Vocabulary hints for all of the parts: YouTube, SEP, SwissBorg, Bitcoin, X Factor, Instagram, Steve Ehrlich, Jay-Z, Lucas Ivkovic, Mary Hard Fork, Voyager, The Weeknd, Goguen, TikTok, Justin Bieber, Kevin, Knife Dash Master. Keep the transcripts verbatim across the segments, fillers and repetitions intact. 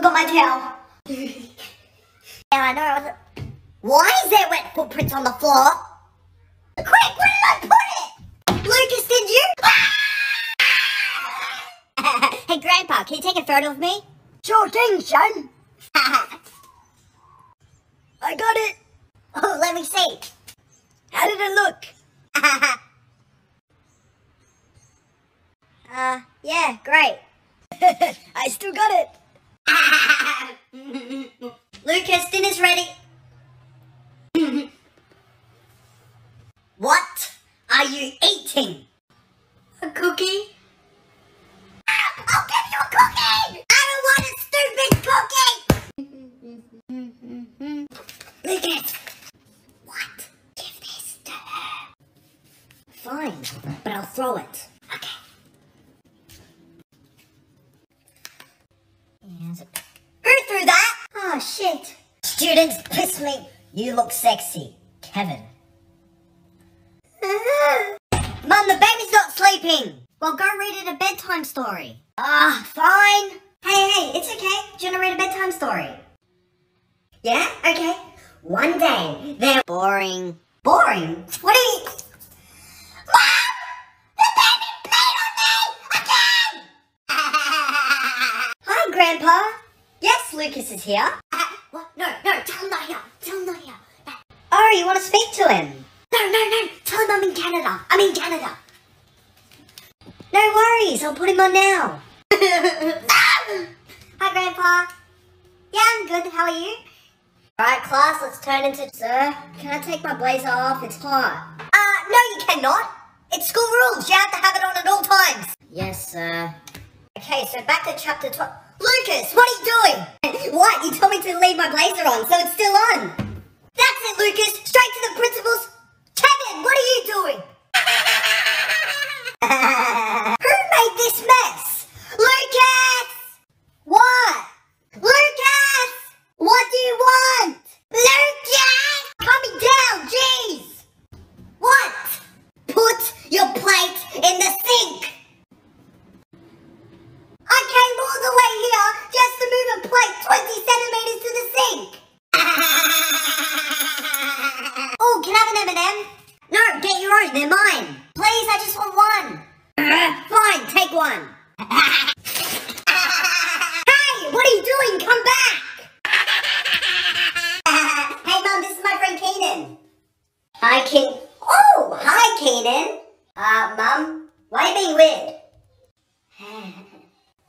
look at my tail. Now I know I wasn't. Why is there wet footprints on the floor? Quick, where did I put it? Lucas, did you? Hey, Grandpa, can you take a photo of me? Sure thing, son. I got it. Oh, let me see. How did it look? uh, yeah, great. I still got it. Lucas, dinner's ready. What are you eating? A cookie? I'll give you a cookie! I don't want a stupid cookie! Lucas! What? Give this to her. Fine, but I'll throw it. Okay. Who threw that? Oh shit. Students, piss me. You look sexy, Kevin. Mum, the baby's not sleeping. Well, go read it a bedtime story. Ah, uh, fine. Hey, hey, it's okay. Do you want to read a bedtime story? Yeah? Okay. One day, they're boring. Boring? What are you... Mom! The baby played on me! Again! Hi, Grandpa. Yes, Lucas is here. Uh, what? No, no, tell him not here. Tell him not here. No. Oh, you want to speak to him? No, no, no. Tell him I'm in Canada. I'm in Canada. No worries, I'll put him on now. Hi, Grandpa. Yeah, I'm good. How are you? Alright, class, let's turn into... Sir, can I take my blazer off? It's hot. Uh, no you cannot. It's school rules. You have to have it on at all times. Yes, sir. Okay, so back to chapter twelve. Lucas, what are you doing? What? You told me to leave my blazer on, so it's still on. That's it, Lucas. Straight to the principal's. Kevin, what are you doing? Who made this mess? Lucas! What? Lucas! What do you want? Lucas! Coming down, jeez! What? Put your plate in the sink! I came all the way here just to move a plate twenty centimeters to the sink! Oh, can I have an M and M? No, get your own, they're mine! Please, I just want one. Fine, take one. Hey, what are you doing? Come back. Hey, Mum, this is my friend Keenan. Hi, Keenan. Oh, hi, Keenan. Uh, Mum, why are you being weird?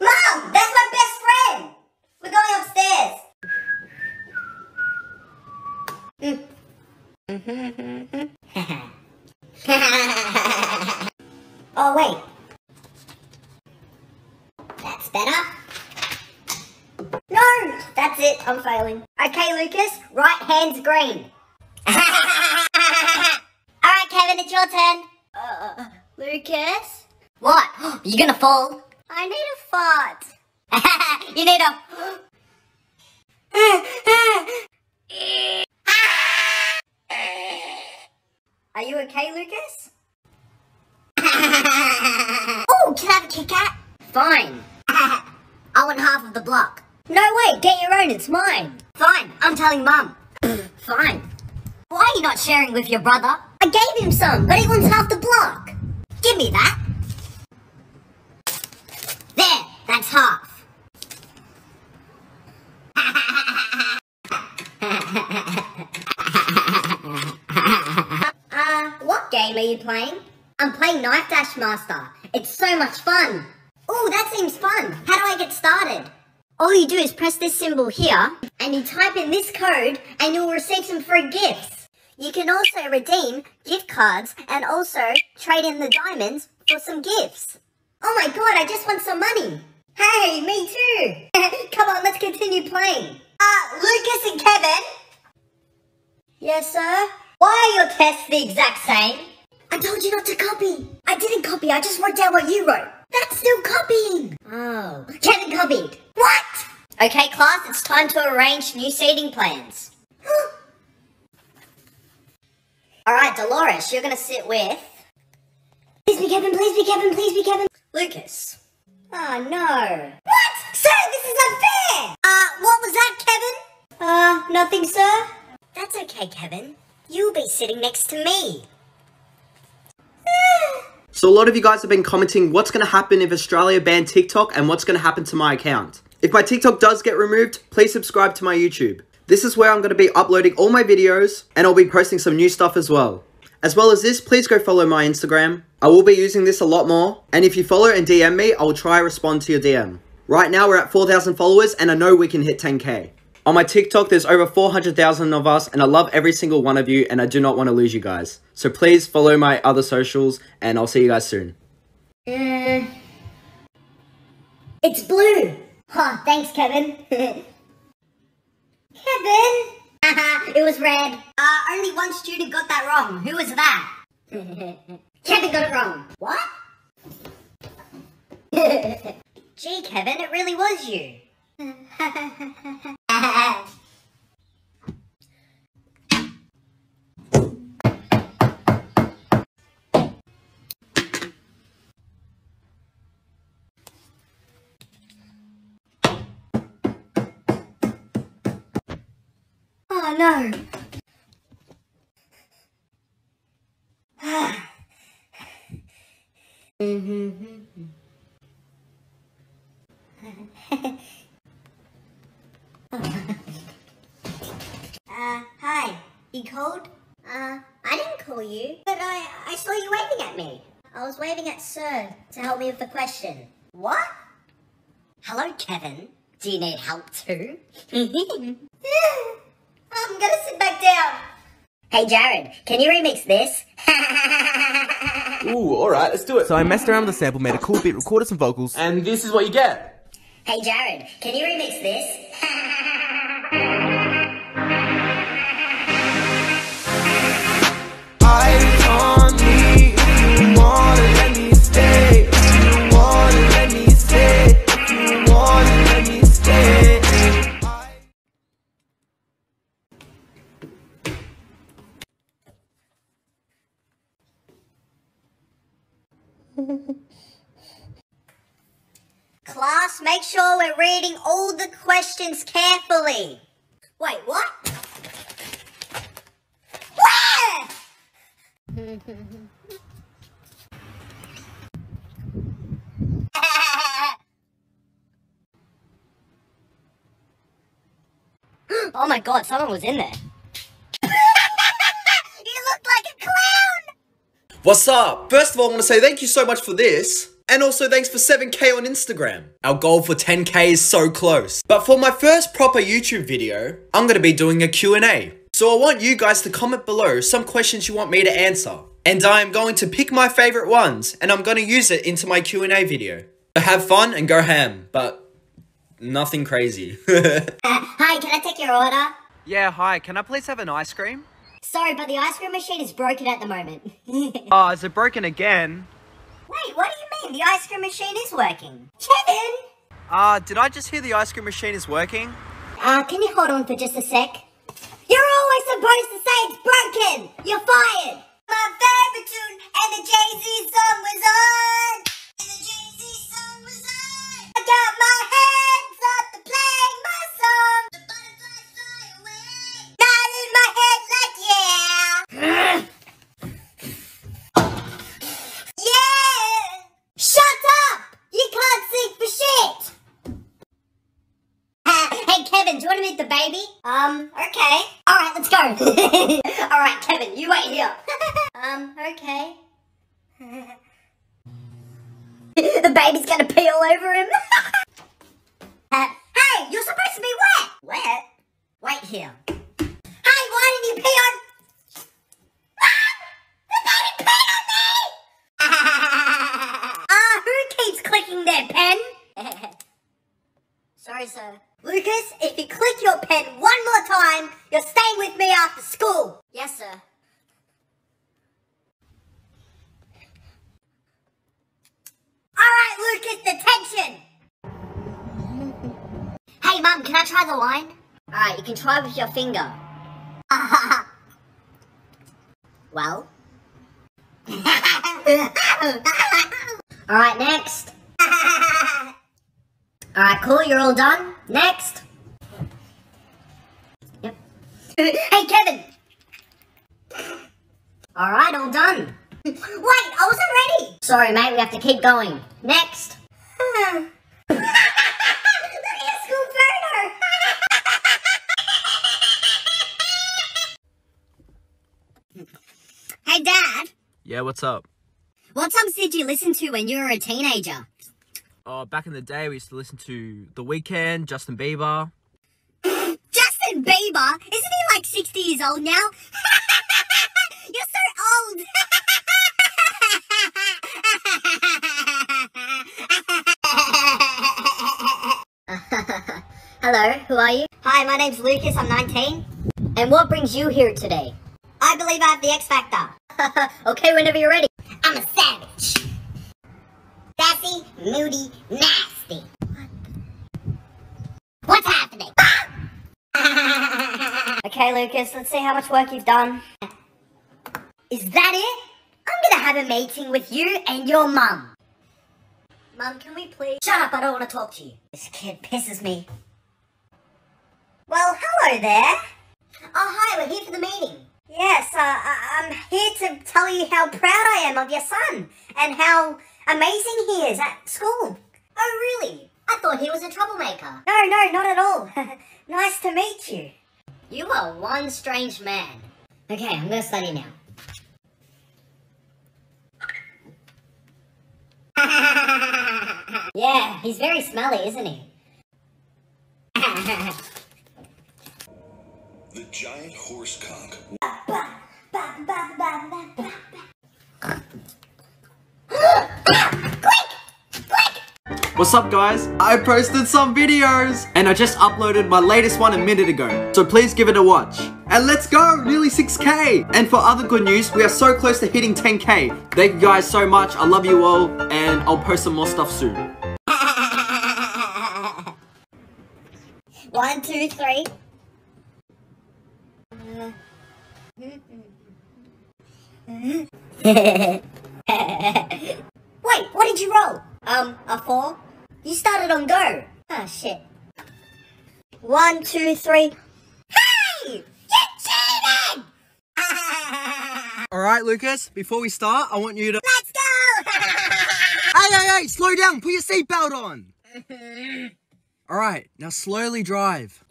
Mum, that's my best friend. We're going upstairs. Mm. Oh, wait. That's better. No! That's it. I'm failing. Okay, Lucas. Right hand's green. Alright, Kevin. It's your turn. Uh, Lucas? What? You're gonna fall. I need a fart. You need a... Are you okay, Lucas? Oh, can I have a Kit Kat? Fine. I want half of the block. No way, get your own, it's mine. Fine, I'm telling Mum. Fine. Why are you not sharing with your brother? I gave him some, but he wants half the block. Give me that. There, that's half. Uh, what game are you playing? I'm playing Knife Dash Master. It's so much fun. Oh, that seems fun. How do I get started? All you do is press this symbol here, and you type in this code, and you'll receive some free gifts. You can also redeem gift cards, and also trade in the diamonds for some gifts. Oh my god, I just want some money. Hey, me too. Come on, let's continue playing. Uh, Lucas and Kevin? Yes, sir? Why are your tests the exact same? I told you not to copy. I didn't copy, I just wrote down what you wrote. That's still copying. Oh. Kevin copied. What? Okay, class, it's time to arrange new seating plans. Alright, Dolores, you're gonna sit with... Please be Kevin, please be Kevin, please be Kevin. Lucas. Oh, no. What? Sir, this is unfair! Uh, what was that, Kevin? Uh, nothing, sir. That's okay, Kevin. You'll be sitting next to me. So a lot of you guys have been commenting what's going to happen if Australia banned TikTok and what's going to happen to my account. If my TikTok does get removed, please subscribe to my YouTube. This is where I'm going to be uploading all my videos and I'll be posting some new stuff as well. As well as this, please go follow my Instagram. I will be using this a lot more. And if you follow and D M me, I'll try to respond to your D M. Right now, we're at four thousand followers and I know we can hit ten K. On my TikTok, there's over four hundred thousand of us and I love every single one of you and I do not want to lose you guys. So please follow my other socials and I'll see you guys soon. Uh, it's blue. Huh, thanks, Kevin. Kevin? Haha, it was red. Uh, only one student got that wrong. Who was that? Kevin got it wrong. What? Gee, Kevin, it really was you. Oh no! Uh, hi. You called? Uh, I didn't call you, but I, I saw you waving at me. I was waving at Sir to help me with the question. What? Hello, Kevin. Do you need help too? I'm gonna sit back down. Hey Jared, can you remix this? Ooh, alright, let's do it. So I messed around with the sample, made a cool beat, recorded some vocals. And this is what you get. Hey Jared, can you remix this? Class, make sure we're reading all the questions carefully. Wait, what? Where? Oh my god, someone was in there. What's up? First of all, I want to say thank you so much for this. And also thanks for seven K on Instagram. Our goal for ten K is so close. But for my first proper YouTube video, I'm going to be doing a Q and A. So I want you guys to comment below some questions you want me to answer. And I am going to pick my favorite ones and I'm going to use it into my Q and A video. So have fun and go ham, but nothing crazy. uh, hi, can I take your order? Yeah, hi. Can I please have an ice cream? Sorry, but the ice cream machine is broken at the moment. Oh, is it broken again? Wait, what do you mean? The ice cream machine is working. Kevin! Uh, did I just hear the ice cream machine is working? Uh, can you hold on for just a sec? You're always supposed to say it's broken! You're fired! My favorite tune and the Jay-Z song was on! And the Jay-Z song was on! I got my hands up to play my song! The butterflies fly away! Not in my head! Yeah! Yeah! Shut up! You can't sing for shit! Uh, hey Kevin, do you want to meet the baby? Um, okay. Alright, let's go. Alright, Kevin, you wait here. um, okay. The baby's gonna pee all over him. uh, hey, you're supposed to be wet! Wet? Wait here. Hey, why didn't you pee on... Their pen. Sorry, sir. Lucas, if you click your pen one more time, you're staying with me after school. Yes, sir. Alright, Lucas, detention! Hey, Mum, can I try the line? Alright, you can try with your finger. Well? Alright, next. Alright, cool, you're all done. Next. Hey, Kevin! Alright, all done. Wait, I wasn't ready! Sorry, mate, we have to keep going. Next! Huh. Look at your school photo! Hey, Dad! Yeah, what's up? What songs did you listen to when you were a teenager? Oh, back in the day, we used to listen to The Weeknd, Justin Bieber. Justin Bieber? Isn't he like sixty years old now? You're so old! Hello, who are you? Hi, my name's Lucas, I'm nineteen. And what brings you here today? I believe I have the X Factor. Okay, whenever you're ready. I'm a savage. Sassy, moody, nasty. What's happening? Okay, Lucas, let's see how much work you've done. Is that it? I'm gonna have a meeting with you and your mum. Mum, can we please? Shut up, I don't want to talk to you. This kid pisses me. Well, hello there. Oh, hi, we're here for the meeting. Yes, uh, I'm here to tell you how proud I am of your son and how amazing he is at school. Oh, really? I thought he was a troublemaker. No, no, not at all. Nice to meet you. You are one strange man. Okay, I'm going to study now. Yeah, he's very smelly, isn't he? The giant horse cock. What's up, guys? I posted some videos and I just uploaded my latest one a minute ago, so please give it a watch. And let's go, nearly six K. And for other good news, we are so close to hitting ten K. Thank you guys so much. I love you all, and I'll post some more stuff soon. One, two, three. Wait, what did you roll? Um, a four? You started on go. Ah, shit. One, two, three. Hey! You cheated! Alright, Lucas, before we start, I want you to— Let's go! Hey, hey, hey, slow down, put your seatbelt on! Alright, now slowly drive.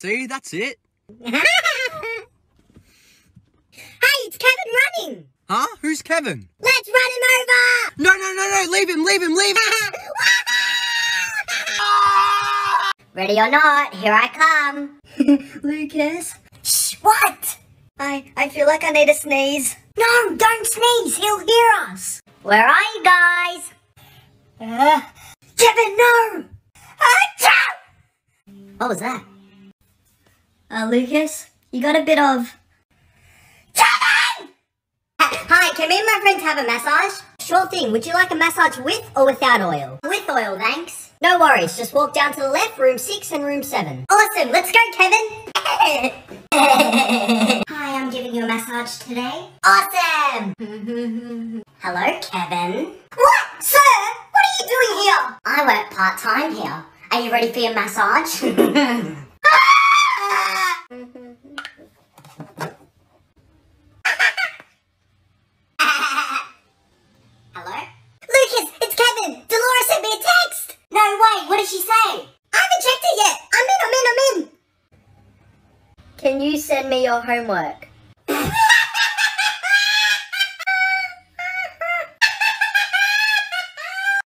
See, that's it. Hey, it's Kevin running! Huh? Who's Kevin? Let's run him over! No, no, no, no, leave him, leave him, leave him! Ready or not, here I come. Lucas? Shh, what? I, I feel like I need a sneeze. No, don't sneeze, he'll hear us. Where are you guys? Uh, Kevin, no! What was that? Uh, Lucas, you got a bit of... Kevin! Hi, can me and my friends have a massage? Sure thing, would you like a massage with or without oil? With oil, thanks. No worries, just walk down to the left, room six and room seven. Awesome, let's go, Kevin! Hi, I'm giving you a massage today. Awesome! Hello, Kevin. What? Sir, what are you doing here? I work part-time here. Are you ready for your massage? Hello? Lucas, it's Kevin! Dolores sent me a text! No, wait, what did she say? I haven't checked it yet. I'm in, I'm in, I'm in. Can you send me your homework?